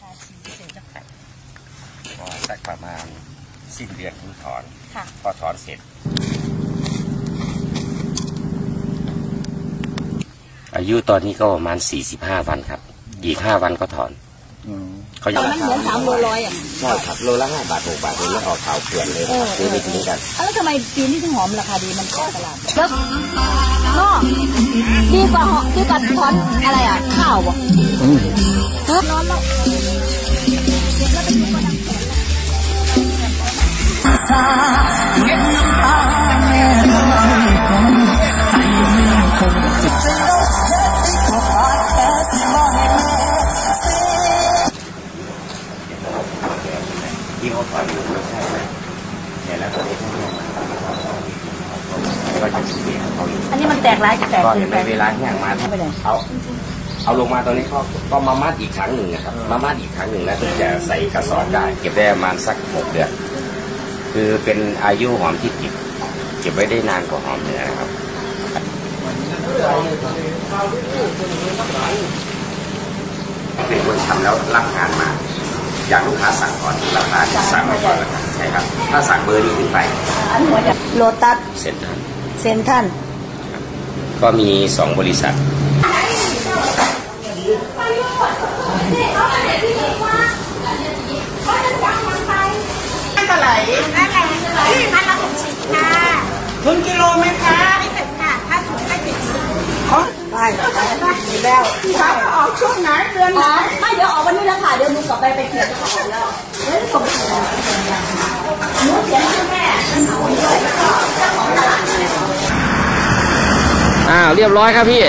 ชาชีเสร็จจะแตกก็สักประมาณสิ้นเดือนถึงถอนพอถอนเสร็จอายุตอนนี้ก็ประมาณ45วันครับอีก5วันก็ถอนเขาอย่างนั้นเหมือน3 โล 100อ่ะใช่ครับโลละ5 บาท6 บาทเลยแล้วออกขาวเปลี่ยนเลยซื้อไปกินกันแล้วทำไมปีนี้ถึงหอมราคาดีมันเข้าตลาดก็ดีกว่าหอมดีกว่าถอนอะไรอ่ะข้าวบ่ร้อนแล้วแล้วเป็นยังไงที่เขาถอนอยู่ไม่ใช่ไหมแต่แล้วตัวเองเขาเนี่ยมันก็จะเสียเขาอยู่อันนี้มันแตกร้ายจะแตกก็ในเวลาที่อย่างมาเอาลงมาตอนนี้ก็มามัดอีกครั้งหนึ่งนะครับมามัดอีกครั้งหนึ่งแล้วถึงจะใส่กระสอบได้เก็บได้ประมาณสัก6 เดือนคือเป็นอายุหอมที่เก็บไว้ได้นานกว่าหอมเหนือนะครับเป็นคนทำแล้วรับงานมาอย่างลูกค้าสั่งก่อนราคาจะสั่งไว้ก่อนแล้วใช่ครับถ้าสั่งเบอร์นี้ขึ้นไปโลตัสเซ็นทรัลก็มี2 บริษัทถึงกิโลไหมคะไม่ถึงค่ะถ้าถึงได้70ไปแล้วถ้าออกช่วงไหนเดือนไหนไม่เดี๋ยวออกวันนี้แล้วค่ะเดี๋ยวมึงกลับไปเขียนกระเป๋าแล้วเฮ้ยส่งไปแล้วหนูเขียนให้แม่เจ้าของตลาดเรียบร้อยครับพี่